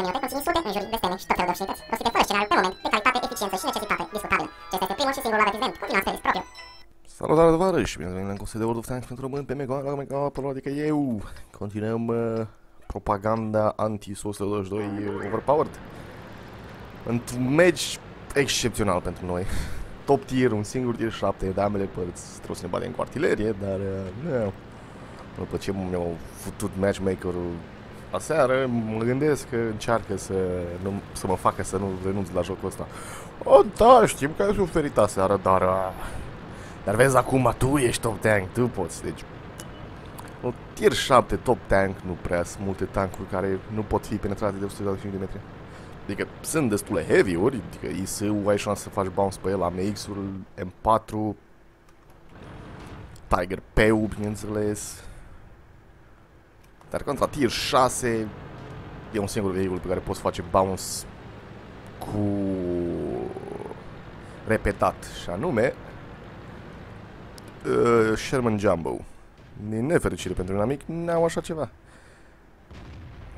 minute conține sute, înjuriri, desteme și tot felul de obscenități, rostite fără scenariu pe moment, de calitate, eficiență și necesitate discutabilă. Acesta este primul și singurul avertisment. Continuați pe risc propriu. Salutare, tovarăși! Bine ați venit la cursul de World of Tanks pentru români pe Mega, adică eu! Continuăm propaganda anti-122 overpowered. Într-un match excepțional pentru noi. Top tier, un singur tier 7, de ambele părți trebuie să ne batem cu artilerie, dar după ce mi-au futut matchmaker-ul aseară, mă gândesc că încearcă să mă facă să nu renunț la jocul ăsta. O, da, știm că ai suferit aseară, dar... Dar vezi acum, tu ești top tank, tu poți, deci... Un tier 7 top tank, nu prea sunt multe tankuri care nu pot fi penetrate de 125 de metri. Adică sunt destule heavy-uri, adică ISU, ai șansa să faci bounce pe el, AMX-ul, M4, Tiger P-ul, bineînțeles. Dar contra tier 6 e un singur vehicul pe care poți face bounce cu repetat, și anume Sherman Jumbo. Din nefericire pentru inamic, n-au așa ceva.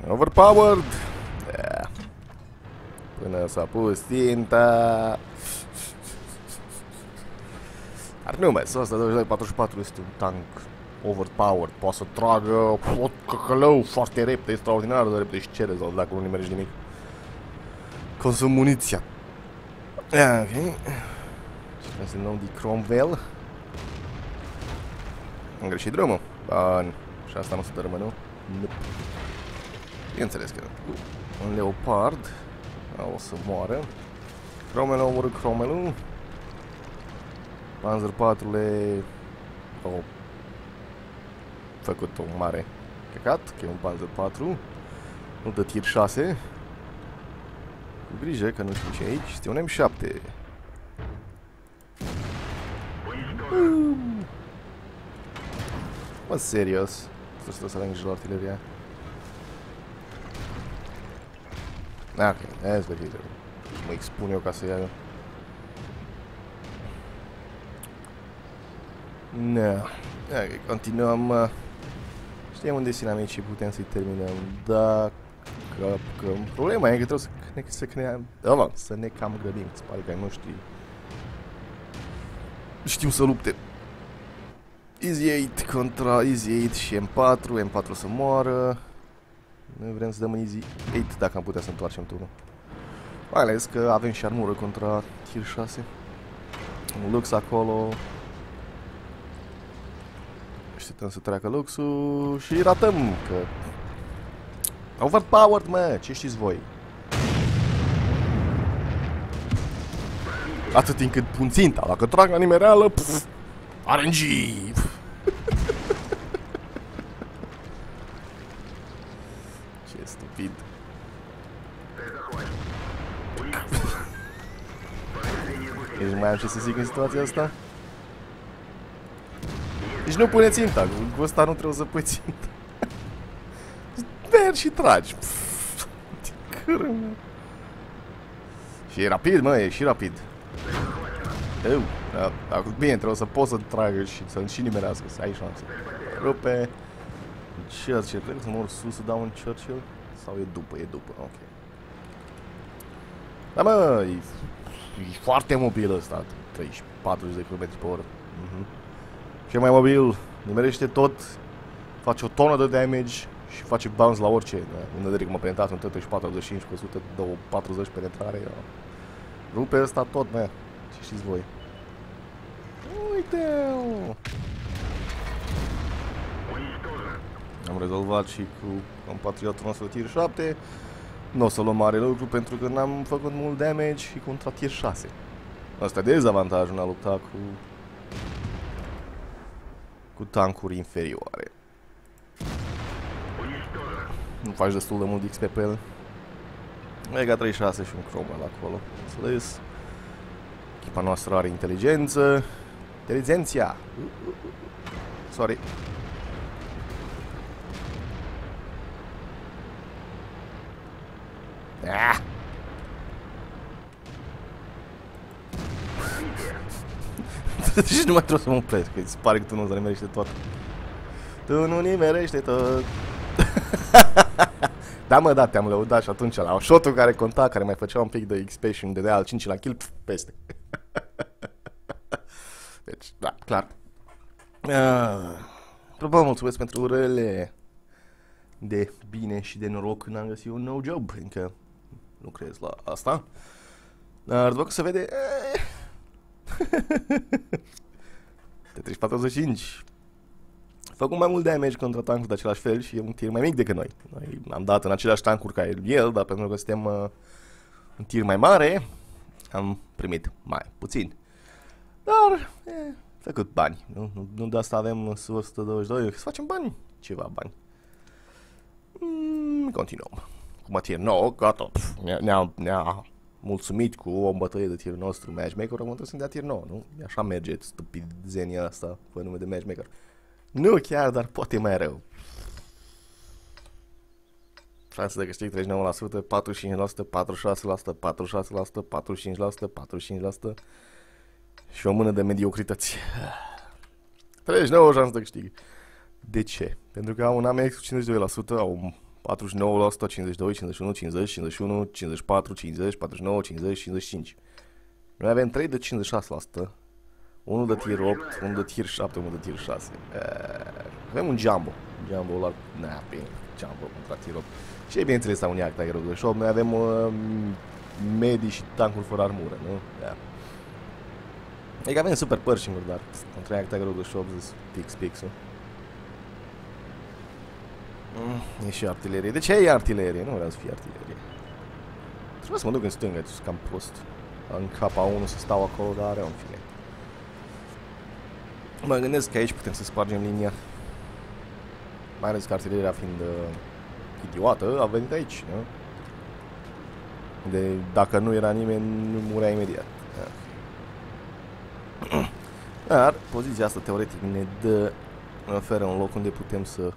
Overpowered! Da. Până s-a pus tinta. Dar nu mai, ăsta 2244 este un tank overpowered, poate să tragă pot căcălău foarte repede, extraordinar de repede și cere sau dacă nu nimerești nimic. Consum muniția. Ok. Să luăm de Cromwell. Am greșit drumul. Bun. Și asta nu se dărâmă, nu? Bineînțeles că nu. Un Leopard. O să moară. Cromwell a omorât Cromwell-ul. Panzer 4-le... au făcut un mare căcat, că e un Panzer 4. Nu dă tir 6. Cu grijă că nu știu ce aici. Este un M7. Mă, serios. Trebuie să le îngrijă la artileria. Ok, aia-s bărbită. Mă expun eu ca să iau. No. Ok, continuăm. Știm unde sunt amicii, putem să-i terminăm. Da, că problema e că trebuie să ne cam grăbim. Îți pare că nu știu să lupte. Easy 8 contra Easy 8 și M4, M4 să moară. Noi vrem să dăm un Easy 8 dacă am putea să întoarcem turul. Mai ales că avem și armură contra tier 6. Un Lux acolo. Așteptăm să treacă Luxul și ratăm că... Overpowered, mă! Ce știți voi? Atât timp cât pun ținta, dacă trag la nimereală... Pf, RNG! Ce stupid! Deci mai am ce să zic în situația asta? Deci nu pune ținta, cu ăsta nu trebuie să pui ținta. Mergi și tragi. Și e rapid, mă, e și rapid. Acum bine, trebuie să poți să tragă și să-l și nimerească, să ai șanse. Rupe. Churchill, trebuie să mor sus, să dau un Churchill? Sau e după, e după, ok. Dar mă, e foarte mobil ăsta, 30-40 de km/h. Cel mai mobil, nimerește tot, face o tonă de damage și face bounce la orice. Unde de ric m-a penetrat un T34 45 cu 140 penetrare. Rupe ăsta tot, mă. Ce știți voi? Uite-o! Am rezolvat și cu compatriotul nostru tier 7. Nu o să luăm mare lucru pentru că n-am făcut mult damage și contra tier 6. Asta e dezavantajul în a lupta cu... cu tancuri inferioare. Nu faci destul de mult XP pe el. Vega 36 și un Cromwell acolo. Înțeles. Echipa noastră are inteligență. Inteligenția! Sorry. Ah! Deci nu mai trebuie să mă plec, că îți pare că tu nu-ți nimerește tot. Tu nu nimerește tot. Da, mă, da, te-am lăudat și atunci la shot-ul care conta, care mai făcea un pic de XP și îmi dădea al 5 la kill, pf, peste. Deci, da, clar. Vă mulțumesc pentru urele de bine și de noroc, n-am găsit un nou job, încă lucrez la asta. Dar după cum se vede... T-45 făcut mai mult damage contra tankul de același fel și e un tir mai mic decât noi. Noi am dat în același tankuri ca el, dar pentru că suntem un tir mai mare, am primit mai puțin. Dar, făcut bani. Nu de asta avem 122, să facem bani, ceva bani. Continuăm. Cu tier 9, gata, ne-a mulțumit cu o bătăie de tirul nostru, matchmaker, am întors să dea tir 9, nu? Așa merge stupidenia asta, pe nume de matchmaker. Nu chiar, dar poate mai rău. Șanse de câștig 39%, 45%, 46%, 46%, 45%, 45% și o mână de mediocrități. 39 șanse de câștig. De ce? Pentru că au un AMX cu 52%, au un 49%, 52, 51, 50, 51, 54, 50, 49, 50, 55. Noi avem 3 de 56%, 1 de tier 8, 1 de tier 7, 1 de tier 6. Avem un Jumbo. Jumbo la... Na, bine, Jumbo contra tier 8. Și e bineînțeles la unii acta de 8. Noi avem medii și tankuri fără armură, nu? Da. E că avem Super Pershing-uri, dar contra acta de 8 sunt fix pixul. E și artilerie. De ce e artilerie? Nu vreau să fie artilerie. Trebuie să mă duc în stânga, sunt cam prost. În K1 să stau acolo, dar are un fine. Mă gândesc că aici putem să spargem linia. Mai ales că artileria fiind idiotă, a venit aici, nu? De, dacă nu era nimeni, nu murea imediat. Da. Dar poziția asta teoretic ne dă, ne oferă un loc unde putem să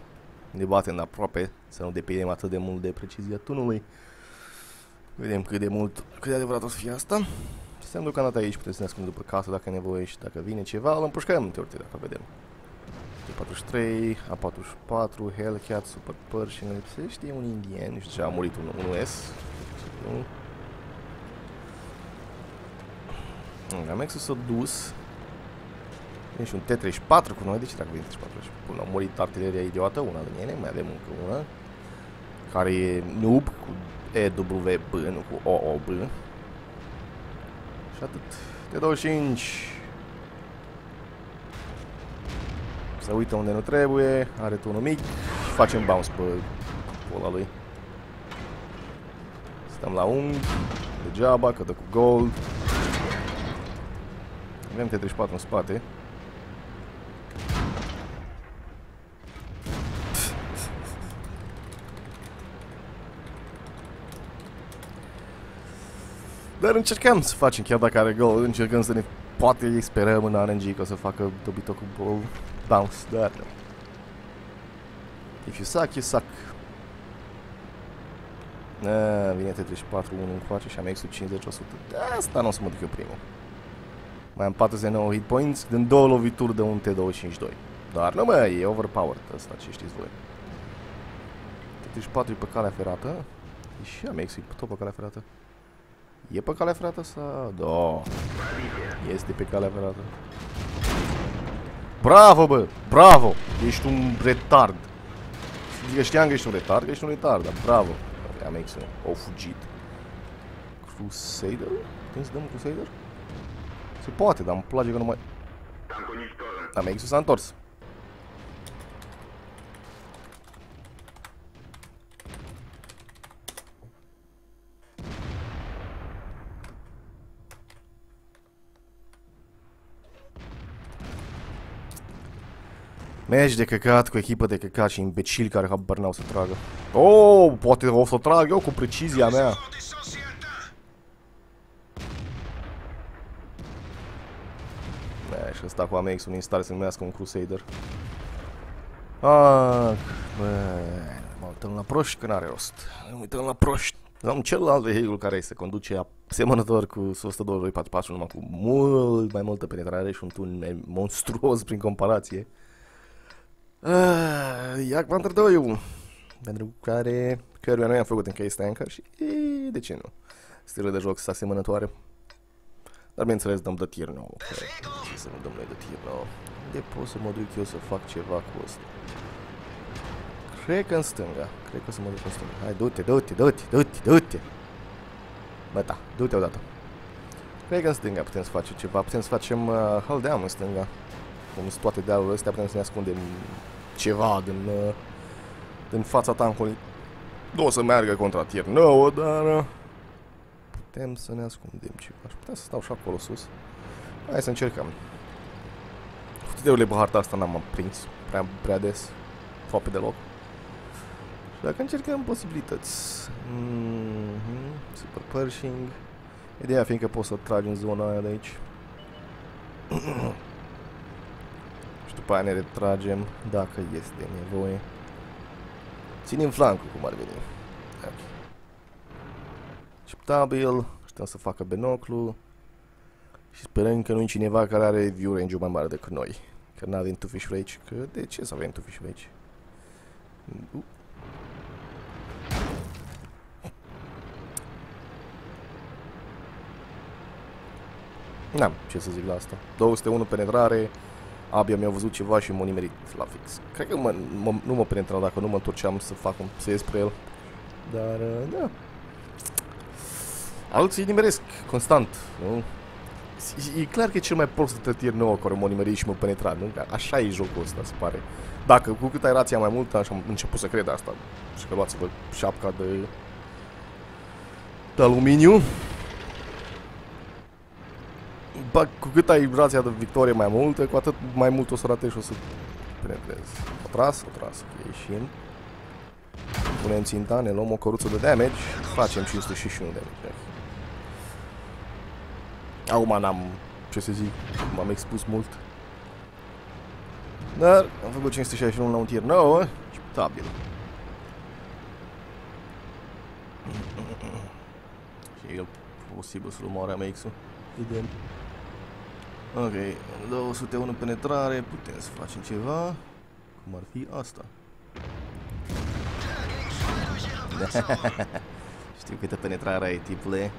ne batem aproape, să nu depindem atât de mult de precizia tunului. Vedem cât de mult, cât de adevărat o să fie asta. Să ne duc anata aici, putem să ne ascundem după casă dacă e nevoie și dacă vine ceva, îl împușcăm, teoretic, dacă vedem. T-43, A-44, Hellcat, Super Pershing, lipsește un indien, nu știu ce, a murit un S. AMX-ul s-a dus. Vine și un T34 cu noi, de ce dacă vine T34? Până a murit artileria idiotă, una din ele, mai avem încă una. Care e noob, cu EWB, nu cu OOB. Și atât. T25. Se uită unde nu trebuie, are tunul mic și facem bounce pe ăla lui. Stăm la unghi, degeaba, că dă cu gold. Avem T34 în spate. Dar încercăm să facem, chiar dacă are gol, încercăm să ne poate sperăm în RNG că o să facă dobito cu ball bounce, dar nu. If you suck, you suck. Vine T34, 1 încoace și am exul 50%. De asta nu o să mă duc eu primul. Mai am 49 hit points, din două lovituri de un T252. Dar nu mai e overpowered asta, ce știți voi. T34 e pe calea ferată. Și am exul tot pe calea ferată. E pe calea ferată sau... Da. Este pe calea ferată. Bravo, bă! Bravo! Ești un retard. Știam că ești un retard, că ești un retard, dar bravo. AMX-ul au fugit. Crusader? Putem să dăm un Crusader? Se poate, dar îmi place că nu mai... AMX-ul s-a întors. Meci de căcat cu echipă de căcat și imbecili care habar n-au să tragă. Oh, poate o să trag eu cu precizia mea. Și ăsta cu AMX-ul din stare se numească un Crusader. Ah, bă, mă uităm la proști că n-are rost. Mă uităm la proști. Am celălalt vehicul care se conduce asemănător cu 12244, numai cu mult mai multă penetrare și un tun monstruos prin comparație. Jag Panther 2 pentru care căruia noi am făcut în case tanker și de ce nu? Stilul de joc sunt asemănătoare. Dar bineînțeles dăm de tier 9. Ce să nu dăm noi de tier 9? De pot să mă duc eu să fac ceva cu asta? Cred că în stânga. Cred că o să mă duc în stânga. Hai, du-te, du-te, du-te, du-te, du-te. Bă, da, du-te odată. Cred că în stânga putem să facem ceva. Putem să facem hold down în stânga. Cum sunt toate dealurile astea, putem să ne ascundem ceva din, din fața tankului. Nu o să meargă contra tier 9, dar... putem să ne ascundem ceva. Aș putea să stau și acolo sus. Hai să încercăm. Futeteule, bă, harta asta n-am prins prea des. Aproape deloc. Și dacă încercăm posibilități. Super Pershing. Ideea fiindcă poți să tragi în zona aia de aici. Și după aia ne retragem dacă este nevoie. Ținem flancul cum ar veni. Acceptabil. Știm să facă binoclu. Și sperăm că nu e cineva care are view range-ul mai mare decât noi. Că n-avem tufish range. Că de ce să avem tufish range? N-am ce să zic la asta. 201 penetrare. Abia mi-au văzut ceva și m-au nimerit la fix. Cred că nu mă penetra dacă nu mă întorceam să fac un PS spre el. Dar, da. Alții nimeresc constant, nu? E clar că e cel mai prost dintre tier 9 care m-au nimerit și m-au penetrat, nu? Așa e jocul ăsta, se pare. Dacă cu cât ai rația mai mult, așa am început să cred asta. Și că luați-vă șapca de aluminiu. Bă, cu cât ai rația de victorie mai multă, cu atât mai mult o să ratezi și o să penetrezi. O tras, ok, ieșim. Punem ținta, ne luăm o căruță de damage, facem 561 damage. Acum n-am, ce să zic, m-am expus mult. Dar am făcut 561 la un tier 9, acceptabil. Și e posibil să-l omoare AMX-ul. Idem. Ok, 201 penetrare, putem să facem ceva. Cum ar fi asta? Știu câtă penetrare ai, tipule.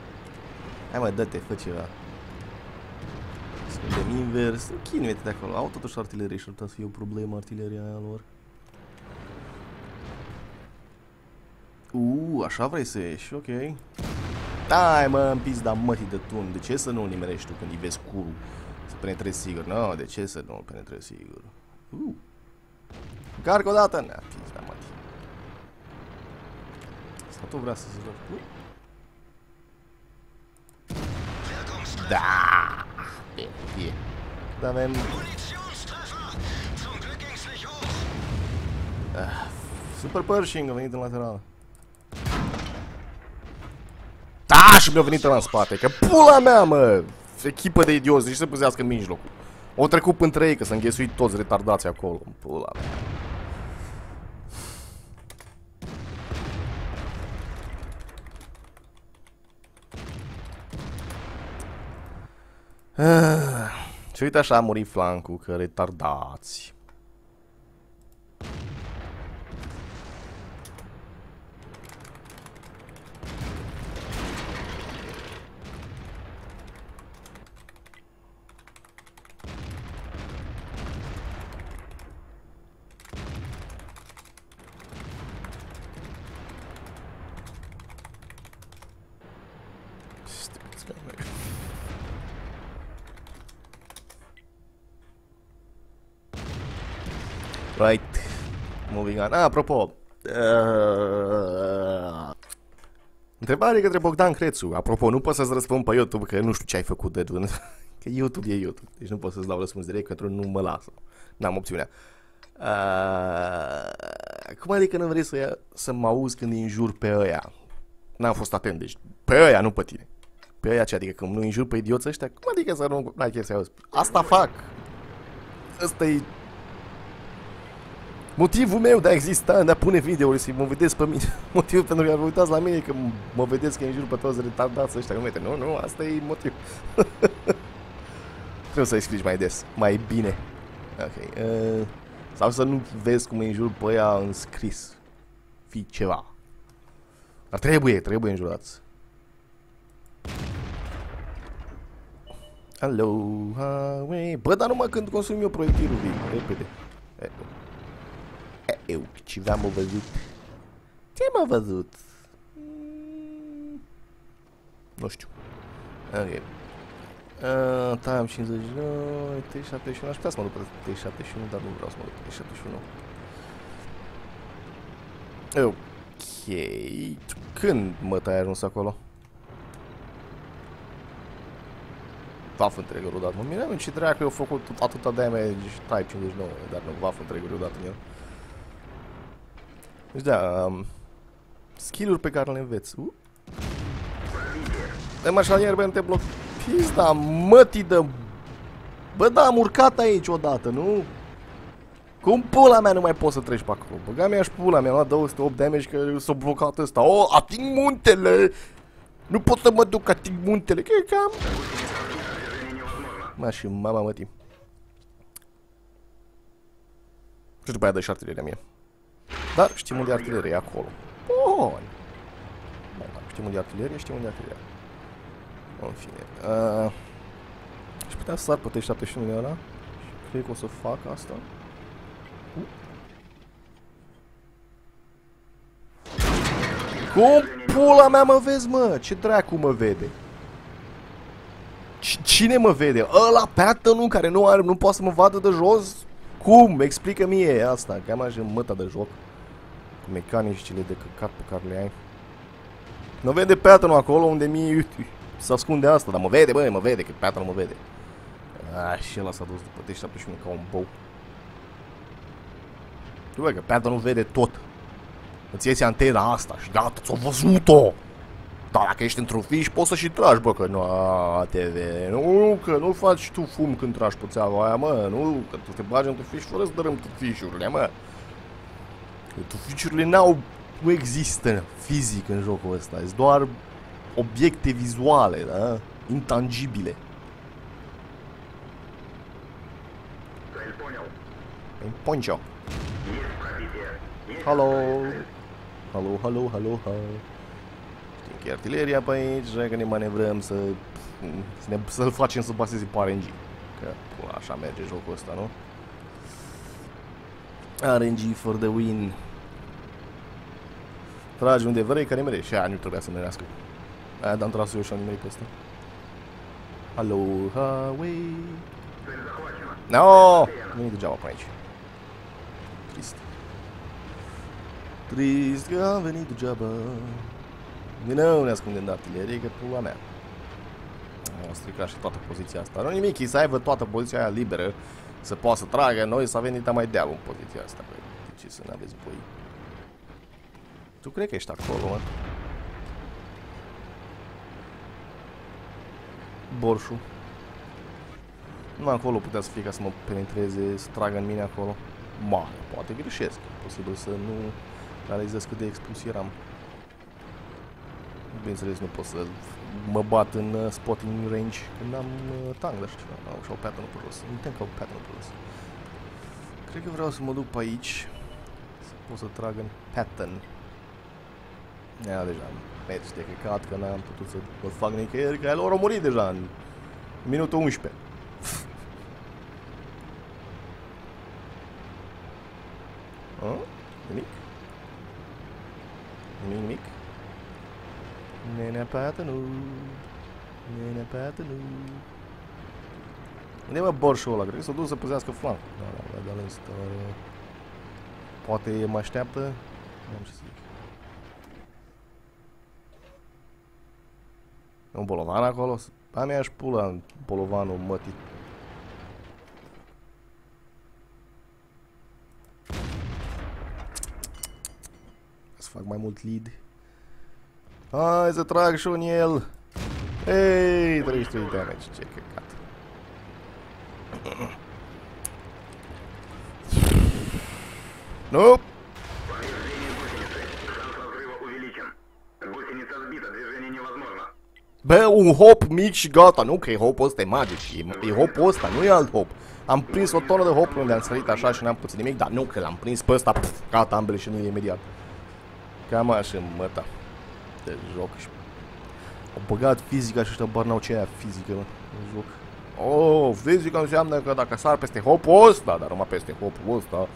Hai mă, dă-te, fă ceva. Scundem invers. Chinuie-te de acolo, au totuși artilerie și ar putea să fie o problemă artileria aia lor. Așa vrei să ieși, ok. Hai mă, în pizda mătii de tun, de ce să nu-l nimerești tu când îi vezi curul? Să penetrezi sigur, no, de ce să nu-l penetrezi sigur? Încarcă odată, nea, pizda mătii. Statul vrea să-ți rog. Da, bine. Dar avem... Super Pershing a venit în lateral. Da, și mi-a venit ăla în spate, că pula mea, mă! Echipă de idioți, nici să puzească în mijlocul. O trecut între ei, că s-a înghesuit toți retardații acolo, pula mea. Și uite așa a murit flancul, că retardați. Right, moving on. Apropo, întrebare către Bogdan Crețu. Apropo, nu pot să-ți răspund pe YouTube, că nu știu ce ai făcut de dun. Că YouTube e YouTube, deci nu pot să-ți dau răspuns direct, pentru că nu mă lasă. N-am opțiunea. Cum adică nu vrei să mă auzi când îi înjur pe ăia? N-am fost atent, deci pe ăia, nu pe tine. Pe ăia ce adică, când nu înjur pe idioți ăștia, cum adică să nu ai chef să auzi? Asta fac. Asta-i... motivul meu de a exista, de a pune videouri, să mă vedeți pe mine. Motivul pentru care vă uitați la mine, că mă vedeți că în jur pe toți retardați ăștia. Nu, asta e motiv. Trebuie să-i scrici mai des, mai bine. Ok. Sau să nu vezi cum îi înjur pe ea în scris. fi ceva. Dar trebuie înjurați. Aloha, wey. Bă, dar numai când consum eu proiectilul, vii, repede. Eu, ceva m-a văzut. Ce m-a văzut? Nu știu. Ok. Time 59, T71, aș putea să mă duc pe T71, dar nu vreau să mă duc pe T71. Ok. Când mă tai ajuns acolo? Vaf întregul rodat. Mă miram ce dracu eu făcut atâta damage Type 59, dar nu vaf întregul rodat în el. Deci da, skill-uri pe care le înveți. De mașanier, bă, nu te bloc. Pizda, mătii de... Bă, da, am urcat aici odată, nu? Cum pula mea nu mai poți să treci pe acolo? Băga mi-aș pula, mi-am luat 208 damage că s-a blocat ăsta. O, ating muntele! Nu pot să mă duc, ating muntele, că e cam... Mă, și mama mătii. Și după aia dă și artileria mie. Dar știm unde artilerie, e acolo. Bun! Știm unde artilerie, știm unde artilerie. În fine. Aș putea să sar pe T71 ăla. Și cred că o să fac asta. Cum pula mea mă vezi, mă? Ce dracu mă vede? Cine mă vede? Ăla pattern-ul care nu are, nu poate să mă vadă de jos? Cum? Explică mie asta, că am așa măta de joc. Cu mecanicile de căcat pe care le ai. Nu vede pattern-ul acolo unde mie... Se ascunde asta, dar mă vede, băi, mă vede, că piatra nu mă vede. Ah, și ăla s-a dus după T71 ca un bou. Tu vezi că piatra nu vede tot. Îți iese antena asta și gata, ți-o văzut-o. Dar dacă ești într-un fiș, poți să și tragi, bă, că nu te vede. Nu, că nu faci tu fum când tragi pe țeava aia, mă, nu, că tu te bagi într-un fiș fără să dărâm tu fișurile, mă. Tu fișurile n-au, nu există fizic în jocul ăsta, e doar... obiecte vizuale, da? Intangibile. El poncho. Hello. Hello, hello, hello, hello. Știi că artileria pe aici, că ne manevrăm să-l facem să baseze pe RNG. Că așa merge jocul ăsta, nu? RNG for the win. Tragi unde vrei, care merge. Și aia nu trebuia să merească. Aia d-am tras eu și am nimerit pe ăsta. Aloha, wey. Nooo! Nu-i degeaba până aici. Trist. Trist că am venit degeaba. Nu ne ascundem de artilerie, că pula mea. O stricat și toată poziția asta. Nu nimic, e să aibă toată poziția aia liberă. Să poată să tragă, noi să avem nita mai deabă în poziția asta. De ce să n-aveți voi? Tu cred că ești acolo, mă? Borșu. Nu acolo putea să fie ca să mă penetreze, să tragă în mine acolo. Ma, poate greșesc. Posibil să nu realizez cât de expus eram. Bineînțeles, nu pot să mă bat în spotting range când am tank, dar știu ceva. Au și-au pattern-ul pe jos. Uităm că au pattern-ul pe jos. Cred că vreau să mă duc pe aici. Să pot să trag în pattern. Ia, deja mergi de căcat, că n-am putut să mă fac nicăieri, că lor au murit deja în minutul 11. A? Nimic? Nimic, nimic? Nenea patănu, nenea patănu. Unde-i, mă, borșul ăla? Cred că s-o duc să păzească flanc. Da, da, da, poate mă așteaptă? Nu am ce să zic. Un bolovan acolo? A mea-și pula în bolovanul mătii. Să fac mai mult lead. Hai să trag și un el. Ei, 33 damage, ce căcat. Nu! Bă, un hop mic și gata, nu că e hopul ăsta, e magic, e hopul ăsta, nu e alt hop. Am prins o tonă de hopuri unde am sărit așa și n-am putut nimic, dar nu că l-am prins pe ăsta, pf, gata, am beleșenit imediat. Cam așa, măta. Te joc. Au băgat fizica și ăștia burnout, ce e aia fizică, mă? În joc. Oh, fizica înseamnă că dacă sar peste hopul ăsta, dar numai peste hopul ăsta,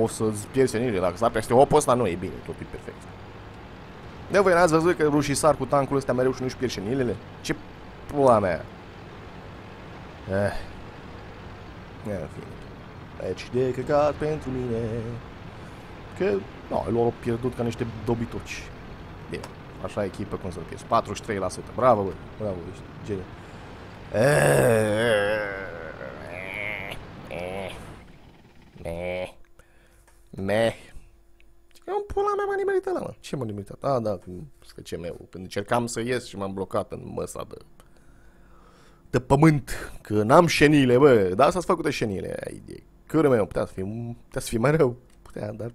o să-ți pierzi senirile. Dacă sar peste hopul ăsta, nu e bine, tot e perfect. De voi n-ați văzut că rușii sar cu tancul ăsta mereu și nu-și pierd senirile? Ce pula mea? În fine. Deci de căcat pentru mine. Că, no, lor au pierdut ca niște dobitoci. Bine, așa echipă cum să-l pierzi. 43%, bravo, bă, bravo, ești geniu. Am pula mea, m-a nimerit ăla, mă. Ce m-a nimerit? Ah, da, scăcem-eu. Încercam să ies și m-am blocat în măsa de pământ. Că n-am șenile, bă. Dar s-ați făcut șenile. Câră mea, putea să fie mai rău. Putea, dar...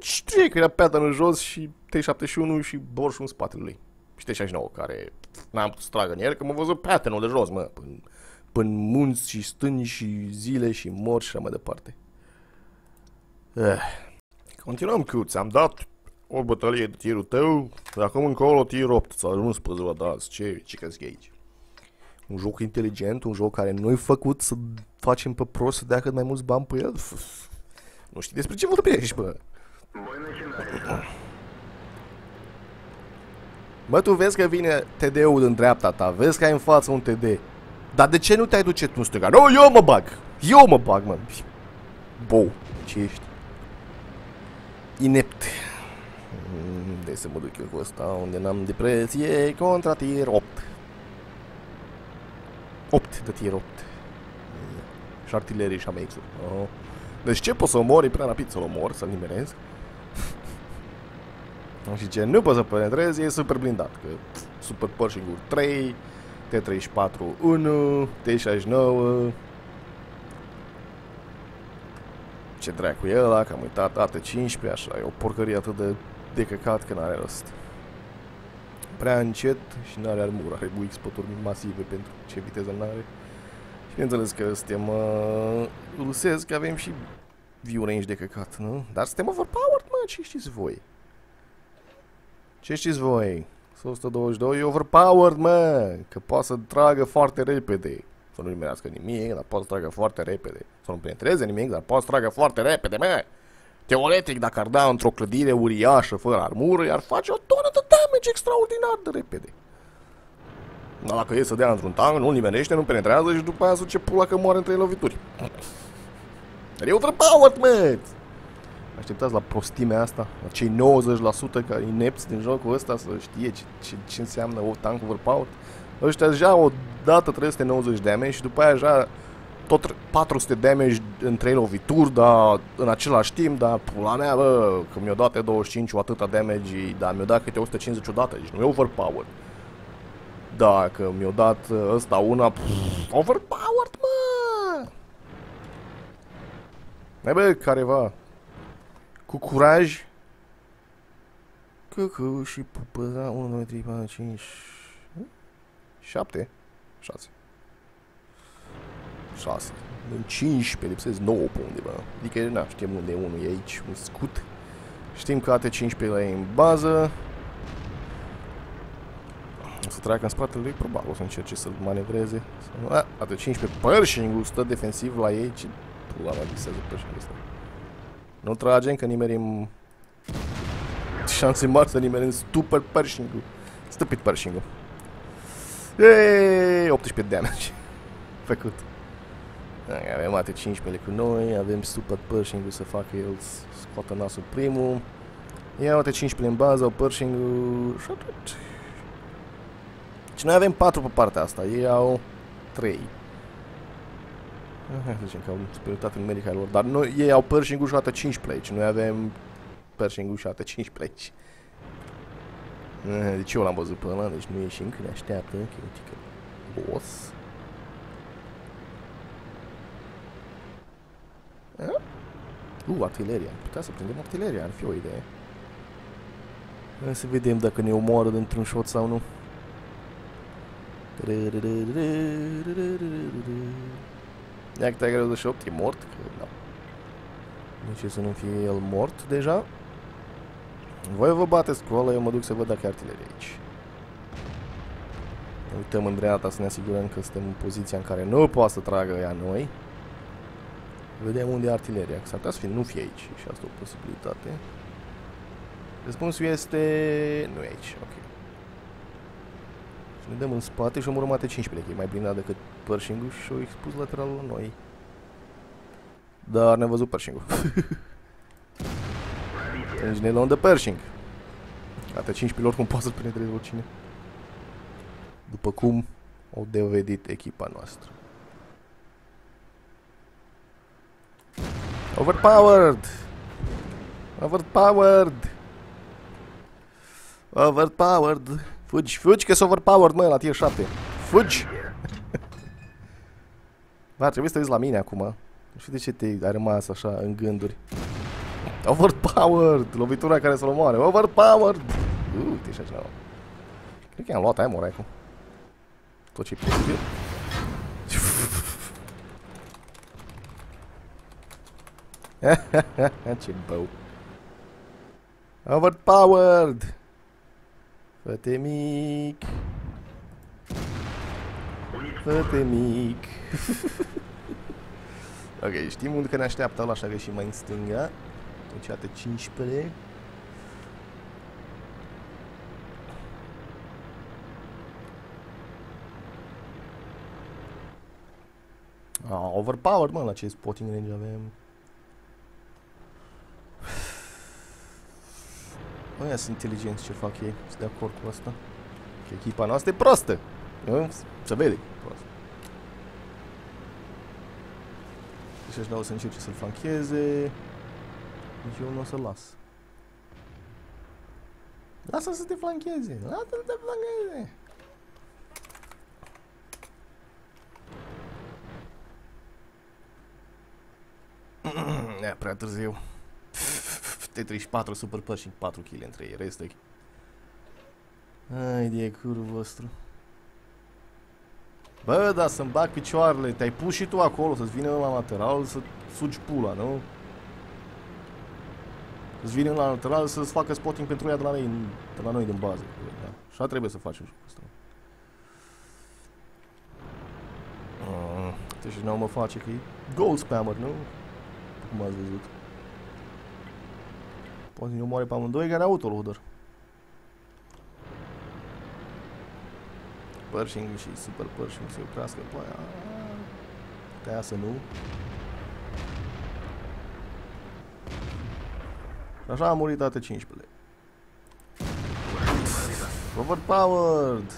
Știi că era pattern în jos și T71 și borșul în spatele lui. Și T69, care n-am putut să trag în el, că m-a văzut pattern-ul de jos, mă. Până munți și stâni și zile și mor și așa mai departe. Continuăm, Cuț, am dat o bătălie de tirul tău, dar acum încolo tir 8, ți-a ajuns pe ziua de azi, ce crezi că e aici? Un joc inteligent, un joc care nu-i făcut să facem pe prost să dea cât mai mulți bani pe el? Nu știi despre ce vorbești, bă! Bă, tu vezi că vine TD-ul în dreapta ta, vezi că ai în față un TD. Dar de ce nu te-ai duce tu în stânga? Nu, eu mă bag! Eu mă bag, mă! Bou, ce ești? Inept. De să mă duc eu cu ăsta unde n-am depresie contra tier 8. 8 de tier 8. Și artilerii și AMX-ul. Oh. Deci ce pot să omor? E prea rapid să-l omor, să-l nimerez. Și ce nu pot să penetrez e super blindat. Că Super Pershing 3, T34 1, T69... Ce dracu e ăla, că am uitat AT15, așa, e o porcărie atât de căcat că n-are rost. Prea încet și n-are armură, are buixpoturi masive pentru ce viteză n-are. Și bineînțeles că suntem rusesc, avem și view range de căcat, nu? Dar suntem overpowered, mă, ce știți voi? Ce știți voi? 122 e overpowered, mă, că poate să tragă foarte repede. Să nu nimerească nimic, dar poate să tragă foarte repede. Să nu penetreze nimic, dar poate să tragă foarte repede, mă! Teoretic, dacă ar da într-o clădire uriașă, fără armură, ar face o tonă de damage extraordinar de repede. Dar dacă e să dea într-un tank, nu-l nimerește, nu penetrează și după aia zice pula că moare în 3 lovituri. Dar e overpowered, mă! Așteptați la prostimea asta, la cei 90% care inepți din jocul ăsta să știe ce înseamnă o tank overpowered. Ăștia deja o dată 390 damage și după aia deja tot 400 damage în 3 lovituri, dar în același timp, dar pula mea, bă, că mi-o dat 25 atâta damage, dar mi-o dat câte 150 odată, deci nu e overpowered. Da, că mi-o dat ăsta una, overpowered, mă! Hai bă, careva, cu curaj, că și pupăza, 1, 2, 3, 4, 5... 7, 6. 6. În 15 lipsesc 9 pe undeva. Adică, na, știm unde e unul, e aici, un scut. Știm că AT15 la e în bază. O să treacă în spatele lui, probabil o să încerce să-l manevreze. A, AT15 Pershing-ul stă defensiv la ei. Ce pula mea visează Pershing-ul ăsta? Nu tragem, că nimerim... Șanse mari să nimerim Super Pershing-ul. Stupid Pershing-ul. Eee, 18 damage. Făcut. Avem AT15 cu noi, avem Super Pershing-ul să facă el, scoată nasul primul. Ia AT15 în bază, Pershing-ul și atât. Și noi avem 4 pe partea asta, ei au 3. Hai să zicem că au superioritate numerică a lor, dar noi, ei au Pershing-ul și AT15 aici, noi avem Pershing-ul și AT15 aici. Deci eu l-am văzut până la, deci nu ieșim, că ne așteaptă, că boss. Artileria, putea să prindem artileria, ar fi o idee. Hai să vedem dacă ne omoară dintr-un shot sau nu. Dacă te-ai greu de 8, e mort? Că da. De ce să nu fie el mort deja? Voi vă bateți cu ăla, eu mă duc să văd dacă e artilerie aici. Ne uităm în dreapta să ne asigurăm că suntem în poziția în care nu poate să tragă ea noi. Vedem unde e artileria, că s-ar putea să fie, nu fie aici, și asta e o posibilitate. Răspunsul este... nu e aici, ok. Și ne dăm în spate și am urmat 15, că e mai blindat decât Pershing-ul și o expus lateral la noi. Dar ne-am văzut Pershing-ul. Atunci ne luăm de Pershing. AT15 oricum poate să-l penetreze oricine. După cum au dovedit echipa noastră. Overpowered! Overpowered! Overpowered! Fugi, fugi că-s overpowered, mă, la tier 7. Fugi! Dar trebuie să te uiți la mine acum. Nu știu de ce te-ai rămas așa în gânduri. Overpowered! Lovitura care să-l omoare. Overpowered! Uite așa ceva. Cred că i-am luat ammo-ul acum. Tot ce-i posibil. Ce bău. Overpowered! Fă-te mic! Fă-te mic! Ok, știm unde că ne așteaptă ăla, așa că și mai în stânga. Deci iată 15. Ah, overpowered, mă, la ce spotting range avem. Aia sunt inteligenți ce fac ei, sunt de acord cu asta. Că echipa noastră e proastă. Se vede proastă. Deci aș dau să încerce să-l flancheze. Deci eu nu o să-l las. Lasă să te flancheze, lasă-l să te flancheze. E prea târziu. T34, Super Pershing, 4 kill între ei, restul. Ai de curul vostru. Bă, da, să-mi bag picioarele, te-ai pus și tu acolo, să-ți vină la lateral, să sugi pula, nu? Să-ți vină la lateral, să-ți facă spotting pentru ea de la noi, de la noi din bază. Da. Așa trebuie să facem jocul ăsta. Deci nu mă face că e goal spammer, nu? Cum ați văzut. Poate ne omoare pe amândoi, care autoloader. Pershing și Super Pershing se oprească pe aia. Putea să nu. Și așa a murit AT-15. Overpowered!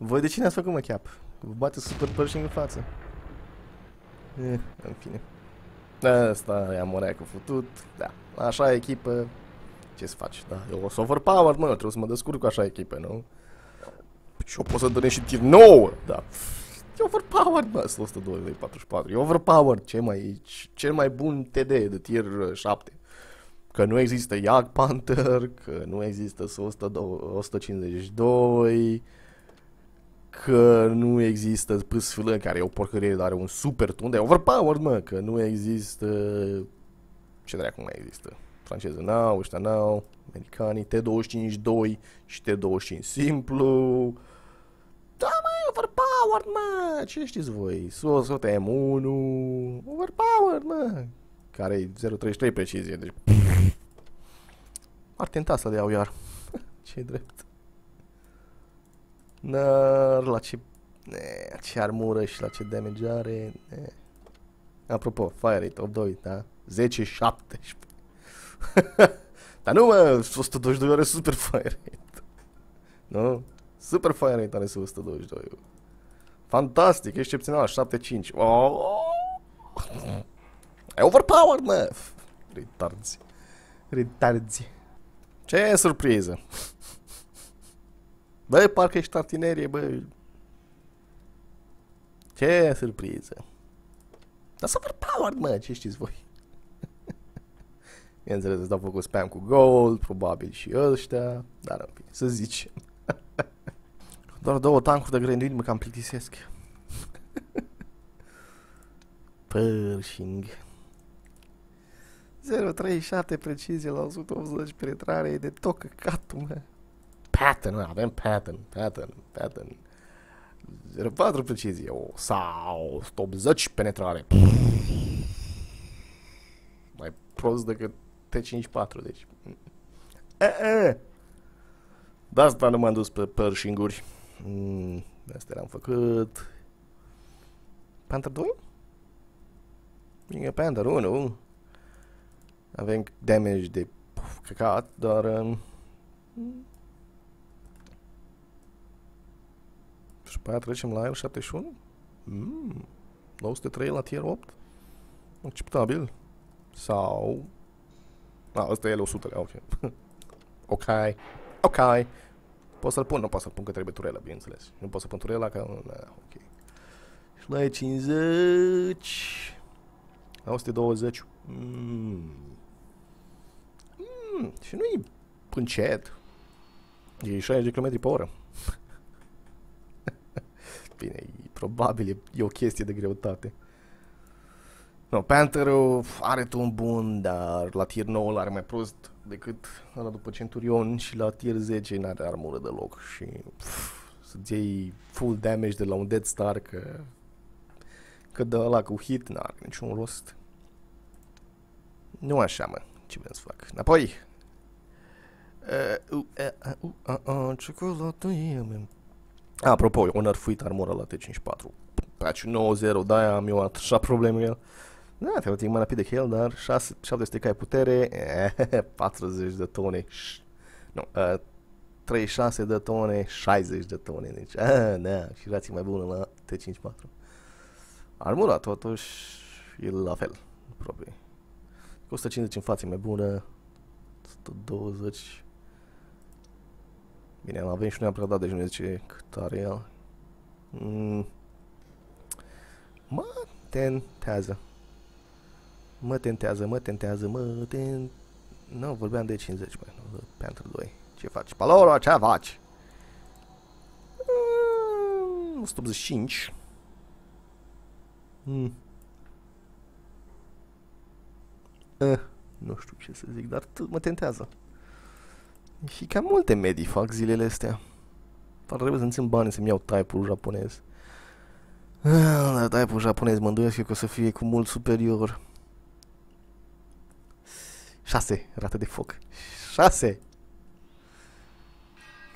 Voi de cine ați făcut, mă, cap? Vă bate Super Pershing în față. În fine. Asta i-am orea cu futut. Da, așa echipă. Ce-ți faci? Da, eu o să overpowered, mă, trebuie să mă descurc cu așa echipă, nu? Și o pot să dăne și tir 9, da. E overpowered, bă, sunt 102, 44. E overpowered, cel mai bun TD de tier 7. Că nu există Jag Panther, că nu există 152, că nu există pâsfâlă, care e o porcărie, dar are un super tun, de overpowered, mă, că nu există... Ce dracu mai există? Franceză n-au, ăștia n-au, americanii, T25-2 și T25 simplu. Da, mai overpowered, mă! Ce știți voi? SOS, M1, overpowered, mă! Care-i 0.33 precizie, deci... ar tenta să le iau iar. Ce-i drept. Dar la ce... Ne, ce armură și la ce damage are... Ne. Apropo, fire rate, 8-2, da? 10-17. Dar nu, mă, 122 are super fire rate. Nu? Super fire rate are 122. Fantastic, excepțional, 75. E overpowered, mă! Retarzi. Retarzi. Ce surpriză! Bă, parcă ești artilerie, bă. Ce surpriză. Dar super power, mă, ce știți voi? Bineînțeles, îți dau făcut spam cu gold, probabil și ăștia, dar în fine, să zicem. Doar două tancuri de granduit, mă cam plictisesc. Pershing. 037 precizie la 180 penetrare, e de tot căcatul, mă. Pattern, mă, avem pattern. 04 precizie, o, sau 180 penetrare. Mai prost decât T54, deci. De asta nu m-am dus pe Pershing-uri. De asta l-am făcut. Panther 2? E Panther 1. Avem damage de căcat, dar... Și pe aia trecem la el 71. 203 la tier 8. Acceptabil. Sau... A, ăsta e el 100, ok. Ok. Pot să-l pun, nu pot să-l pun că trebuie turela, bineînțeles. Nu pot să pun turela că... ok. Și la 50... 120. Și nu-i încet. E 60 km pe oră. Bine, probabil e o chestie de greutate. No, Panther-ul are tun bun, dar la tier 9 l-are mai prost decât ăla după Centurion și la tier 10 n-are armură deloc și să-ți iei full damage de la un Death Star că de ăla cu hit n-are niciun rost. Nu așa, mă, ce vreau să fac. Înapoi! Ciocolată e, mă. Apropo, eu nărfuit armura la T54. Patch 9-0, de-aia am eu așa probleme el. Da, teoretic mai rapid decât el, dar 700 cai putere, 40 de tone, nu, 36 de tone, 60 de tone, deci, da, și rații mai bună la T54. Armura, totuși, e la fel, probabil. 150 în față, mai bună, 120... Bine, am avem și noi am deci nu zice cât are el. Mă tentează. Nu, vorbeam de 50, bă, nu, pentru 2. Ce faci? Paloro, ce faci? 185. Nu știu ce să zic, dar mă tentează. Și cam multe medii fac zilele astea. Dar trebuie să-mi țin bani să-mi iau type-ul japonez. Dar type-ul japonez mă îndoiesc eu că o să fie cu mult superior. 6, rată de foc. 6!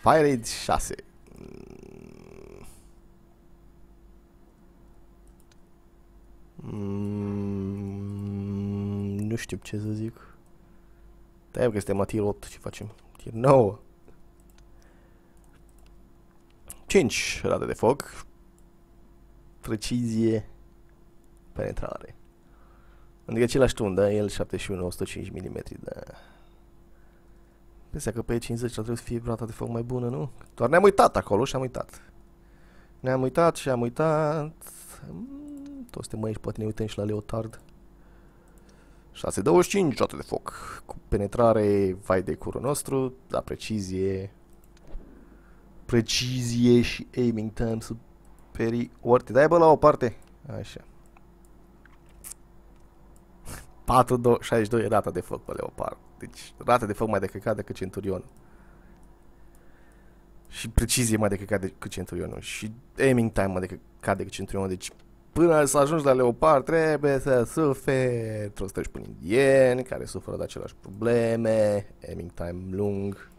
Fire rate 6. Nu știu ce să zic. Dar eu că suntem la tier 8, ce facem? 9. 5 rate de foc. Precizie. Penetrare. Adică același tun, da? El 71, 105 mm, da. Pensea că pe 50 ar trebui să fie rata de foc mai bună, nu? Doar ne-am uitat acolo și am uitat. Toți suntem aici, poate ne uităm și la Leopard. 625 rata de foc. Cu penetrare, vai de curul nostru, la precizie. Precizie și aiming time superior. Te dai, bă, la o parte. Așa. 462 e rata de foc pe Leopard. Deci rata de foc mai de căcat decât Centurionul. Și precizie mai de căcat decât Centurionul. Și aiming time mai de căcat decât Centurionul. Deci până să ajungi la Leopard trebuie să suferi. Trebuie să treci prin indieni care suferă de aceleași probleme. Aiming time lung.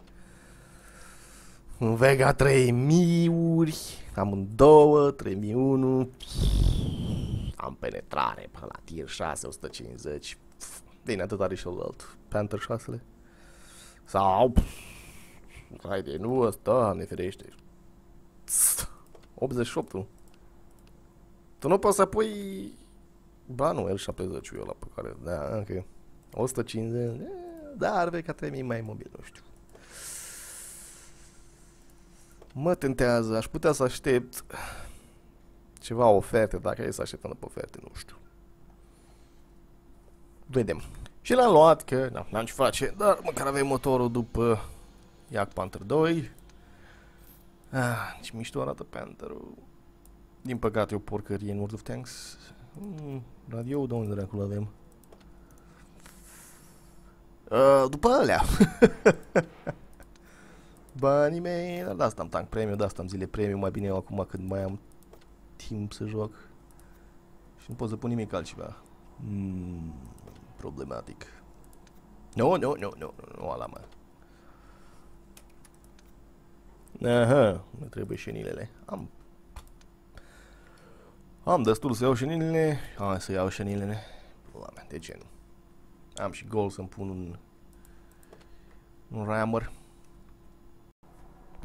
În Vega 3000-uri. Amândouă, 3001. Am penetrare până la tier 6, 150. Bine, atât are și alt Panther 6-le. Sau... Haide, nu ăsta, ne ferește. 88-ul. Tu nu poți să pui... Ba nu, L70-ul ăla pe care... Da, ok. 150... Da, ar vei ca 3000 mai mobil, nu știu. Mă tentează, aș putea să aștept ceva oferte, dacă e să așteptăm după oferte, nu știu. Vedem. Și l-am luat, că n-am ce face, dar măcar avem motorul după Jag Panther 2. Ah, ce mișto arată Panther-ul. Din păcate e o porcărie în World of Tanks. Radio, de unde dracul avem? După alea. Banii mei, dar de asta am tank premium, de asta am zile premium, mai bine eu acum când mai am timp să joc. Și nu pot să pun nimic altceva. Problematic. Nu ala, mă. Aha, nu trebuie șenilele. Am destul să iau șenilele. Hai să iau șenilele. De ce nu? Am și gol să-mi pun un rammer.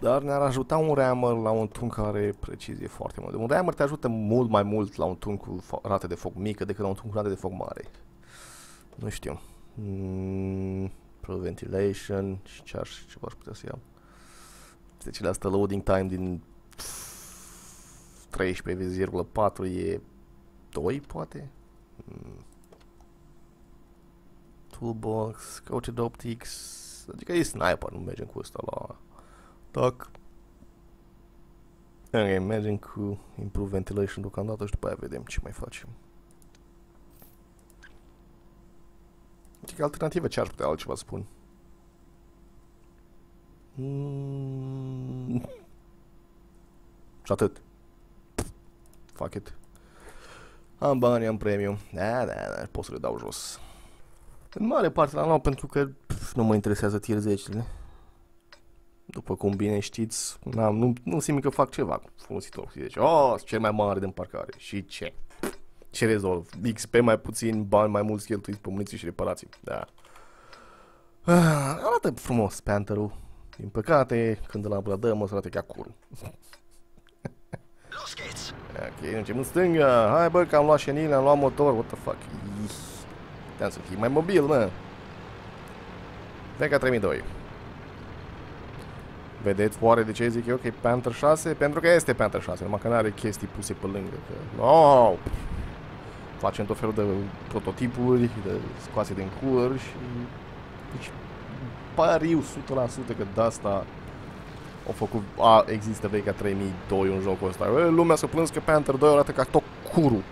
Dar ne-ar ajuta un rammer la un tun care are precizie foarte mult. Un rammer te ajută mult mai mult la un tun cu rată de foc mică decât la un tun cu rată de foc mare. Nu știu. Proventilation și ce aș putea să iau. 10% loading time din 13,4 e 2 poate. Toolbox, coated optics, adică e sniper, nu mergem cu ăsta la TAC. Ok, mergem cu improve ventilation deocamdată și după aia vedem ce mai facem. Adică alternativă ce ar putea altceva spun. Și atât. Fuck it. Am bani, am premium. Da, pot să le dau jos. În mare parte l-am luat pentru că nu mă interesează tier 10-le. După cum bine știți, nu simt că fac ceva cu folositul 80. Oh, cel mai mare din parcare. Și ce? Ce rezolv? XP mai puțin, bani mai mulți cheltuiți pe muniții și reparații. Da. Arată frumos Panther-ul. Din păcate, când îl abradăm, o să arate ca curul. Ok, mergem în stânga. Hai bă, că am luat șenile, am luat motor. What the fuck? Puteam să fii mai mobil, mă. Vega 3002. Vedeți oare de ce zic eu că e Panther 6? Pentru că este Panther 6, numai că nu are chestii puse pe lângă. Că... Oh! Facem tot felul de prototipuri, de scoase din cur și... Deci, pariu 100% că de asta au făcut... A, există Vega 3002 în jocul ăsta. Lumea s-a plâns că Panther 2 arată ca tot curul.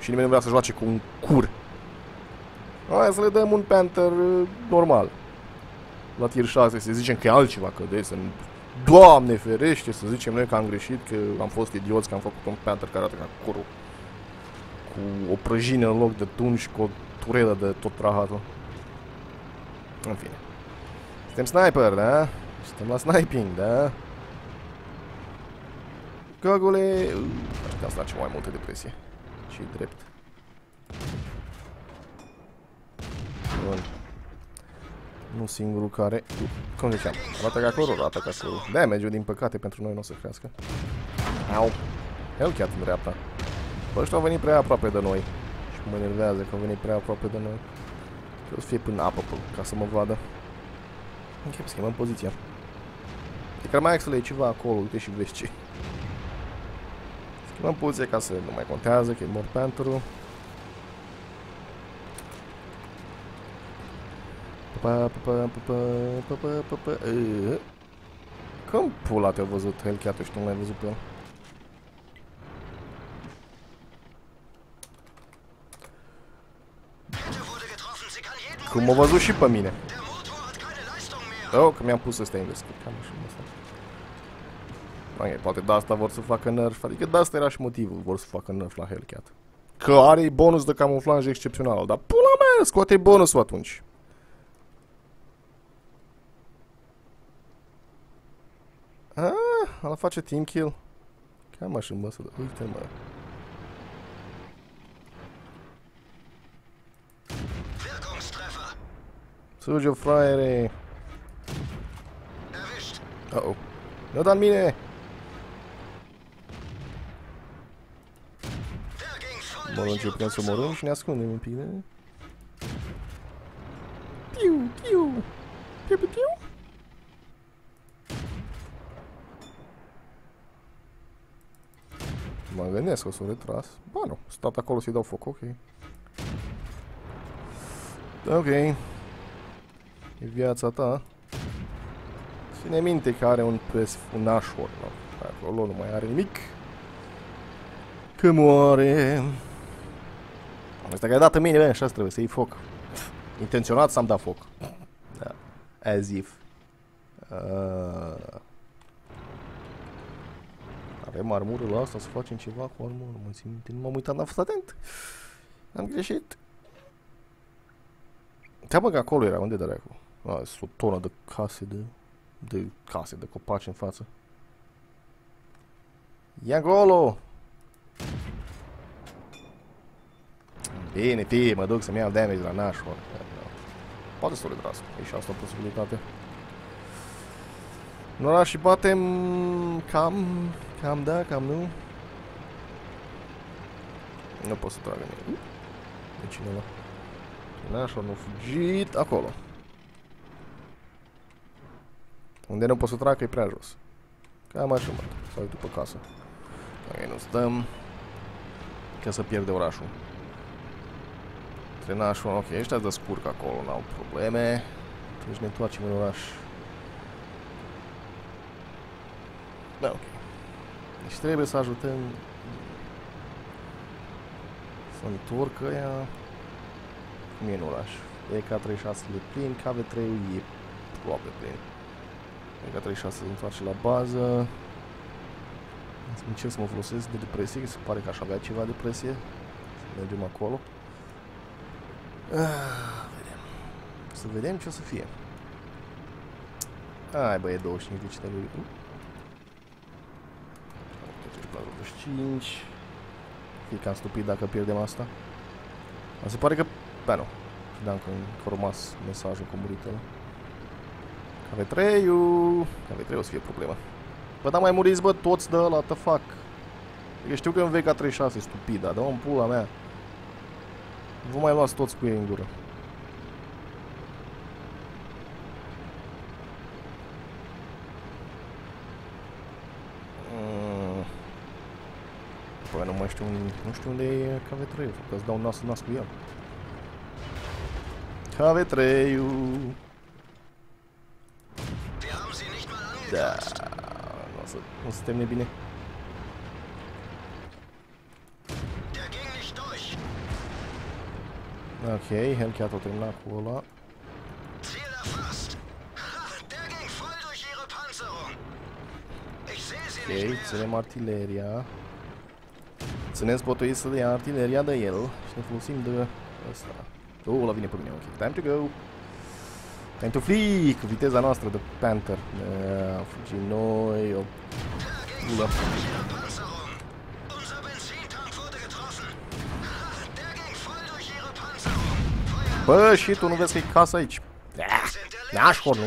Și nimeni nu vrea să joace cu un cur. Hai să le dăm un Panther normal. La tier 6 să zicem că e altceva, că de să nu... Doamne ferește, să zicem noi că am greșit, că am fost idioți, că am făcut un Panther care arată ca curul. Cu o prăjină în loc de tun și cu o turelă de tot rahatul. În fine. Suntem sniper, da? Suntem la sniping, da? Gogule... Asta îmi place mai multă depresie. Și drept. Bun. Nu singurul care... Cum ziceam? Arată ca curul, arată ca curul. Damage-ul, din păcate, pentru noi nu o să crească. Au! Hellcat în dreapta. Bă, ăștia au venit prea aproape de noi. Și mă enervează că au venit prea aproape de noi. Trebuie să fie până apă, ca să mă vadă. Ok, schimbăm poziția. E că mai axele e ceva acolo, uite și vezi ce. Schimbăm poziția ca să nu mai contează, că e mort Panther-ul. Cum pula te-a văzut Hellcat-ul și nu l-ai văzut pe el? Cum m-a văzut și pe mine. Oh, că mi-am pus ăsta invers. Cam așa asta. Ok, poate de asta vor să facă nerf. Adică de asta era și motivul, vor să facă nerf la Hellcat. Că are bonus de camuflaj excepțional, dar pula mea, scoate bonusul atunci. Ala face team kill. Cam așa mă să... Uite mă. Suge o fraiere. Uh-oh. Nu da-n mine! Mănânci, putem să omorâm și ne ascundem un pic, da? Piu, piu! Piu, piu, piu! mă gândesc că sunt retras. Ba nu, stat acolo să-i dau foc, ok. Ok. E viața ta. Ține minte că are un pes, un ashor, no? Acolo nu mai are nimic. Că moare. Asta că ai dat în mine, bine, așa trebuie să iei foc. Intenționat s-am dat foc. Da. As if. Avem armurul ăsta, să facem ceva cu armură, mă țin minte, nu m-am uitat, n-am fost atent. Am greșit. Teamă că acolo era, unde dracu? A, o tonă de case de copaci în față. Ia acolo! Bine, fie, mă duc să-mi iau damage la nașul. Poate să o retras, e și asta o posibilitate. Noi așa și batem cam da, cam nu. Nu pot să trag nimic. De cineva. Nașul nu fugit acolo. Unde nu pot să trag, că e prea jos. Cam așa, mă. Sau e după casă. Ok, nu stăm. Ca să pierde orașul. Trenașul, ok, ăștia îți descurc acolo, n-au probleme. Deci ne întoarcem în oraș. Da, ok. Deci trebuie să ajutăm. Să întorc ăia. Cum e în oraș? EK36 le plin, KV3 e aproape plin. EK36 se întoarce la bază. Să încerc să mă folosesc de depresie, că se pare că aș avea ceva depresie. Să mergem acolo. Vedem. Să vedem ce o să fie. Ai bă, e 25 de citălui. 25. Fii cam stupid dacă pierdem asta. Dar se pare că... Da, nu. Credeam că a rămas mesajul cu murit ăla. KV3-ul... KV3 o să fie problema. Bă, dar mai muriți, bă, toți de ăla, what the fuck. Eu știu că e un Vega 36 stupid, dar dă-mă în pula mea. Vă mai luați toți cu ei în gură. Păi nu mai știu, nu știu unde e KV3, că îți dau nas în nas cu el. KV3-ul. Da, nu se temne bine. Ok, Hellcat o termina cu ăla. Ok, ținem artileria. Ținem spotuit să ia artileria de el și ne folosim de ăsta. Oh, ăla vine pe mine, ok. Time to go! Time to flee! Cu viteza noastră de Panther. Fugim noi, o pulă. Bă, și tu nu vezi că e casa aici? Nașor, nu?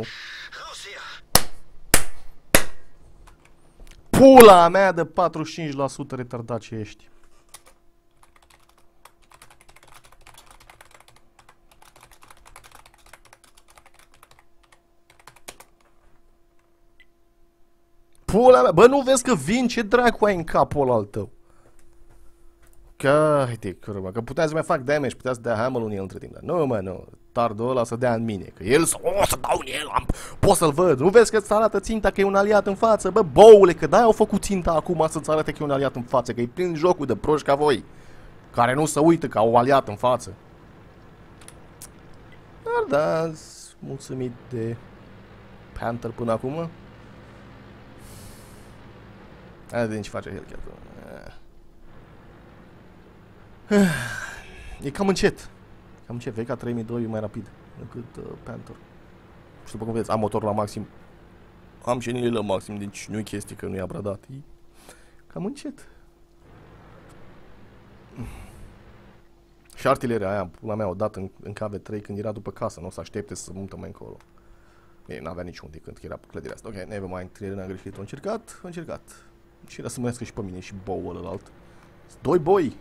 Pula mea de 45% retardat ce ești. Pula mea, bă, nu vezi că vin? Ce dracu ai în capul ăla al tău? Că, haide, că puteam să mai fac damage, puteam să dea hammer-ul în el între timp. Nu, mă, nu, tardul ăla să dea în mine, că el o să dau în el, pot să-l văd. Nu vezi că-ți arată ținta că e un aliat în față? Bă, boule, că de-aia au făcut ținta acum să-ți arate că e un aliat în față, că-i plin jocul de proști ca voi, care nu se uită ca o aliat în față. Dar da, mulțumit de Panther până acum. Hai de ce face Hellcat. E cam încet. Cam încet, Vega 3002 e mai rapid decât Panther. Și după cum vedeți, am motor la maxim. Am șenile la maxim, deci nu e chestie că nu i-a bradat. E cam încet. Și artileria aia, pula mea, o dată în KV3 când era după casă, nu o să aștepte să se mută mai încolo. Ei, n-avea niciunde când era pe clădirea asta. Ok, never mind, n-am greșit, am încercat. Și era să mă iască și pe mine și boul ălalt. Doi boi!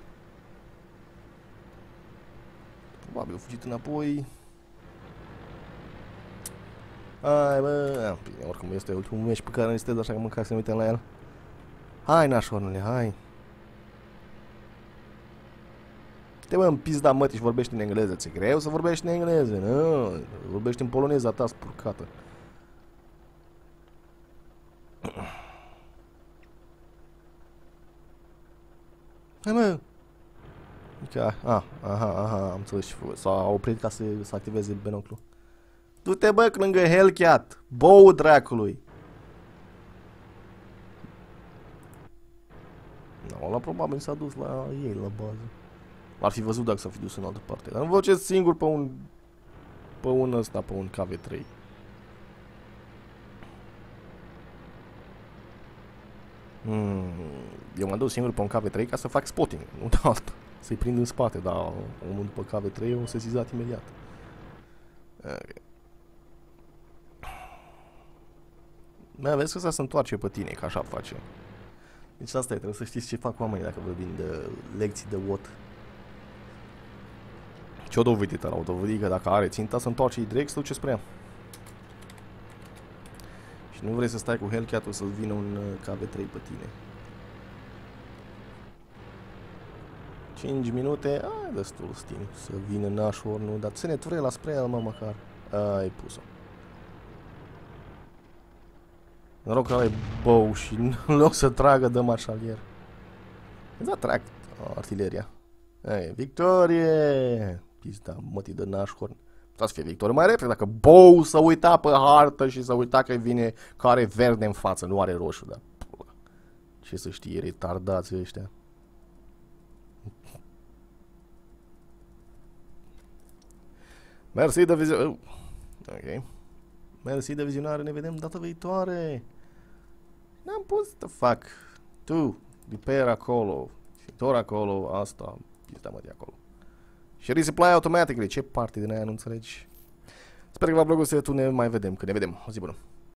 Probabil au fugit înapoi. Hai bă, bine, oricum este ultimul meci pe care îl listez, așa că măcar să ne uităm la el. Hai nașornule, hai. Te mă, în pizda mătii și vorbești în engleză. Ți-e greu să vorbești în engleză? Nu, vorbești în poloneză, ta spurcată. Hai mă! Aha, am înțeles. S-a oprit ca să activeze binoclul. Du-te bă, lângă Hellcat! Boul dracului! No, ăla probabil s-a dus la ei, la bază. Ar fi văzut dacă s-a fi dus în altă parte. Dar nu vă duceți singur pe un... pe un ăsta, pe un KV3. Eu mă duc singur pe un KV3 ca să fac spotting, nu de alta. Să-i prind în spate, dar omul după KV3 eu am sesizat imediat. Okay. Mai vezi că ăsta se întoarce pe tine, că așa face. Deci asta e, trebuie să știți ce fac oamenii dacă vorbim de lecții de WOT. Ce-o dovedit ăla? O dovedit că dacă are ținta, se întoarce direct, se duce spre ea. Și nu vrei să stai cu Hellcat-ul să-ți vină un KV3 pe tine. 5 minute, ai destul timp să vină nașul, nu, dar ține turela spre el, mă, măcar. Ai pus-o. Noroc că ai bow și în loc să tragă, dă marșalier. Îți atrag artileria. Ei, victorie! Pizda, mătii de nașhorn. Putea să fie victorie mai repede dacă bow să uita pe hartă și să uita că vine, că are verde în față, nu are roșu, dar... ce să știi, retardați ăștia. Mersi de vizionare. Ok. Mersi de vizionare, ne vedem data viitoare. N-am pus să fac. Tu, repair acolo. Și tot acolo, asta. Pizda mă de acolo. Și resupply automatically. Ce parte din aia nu înțelegi? Sper că v-a plăcut să tu, ne mai vedem. Că ne vedem. O zi bună.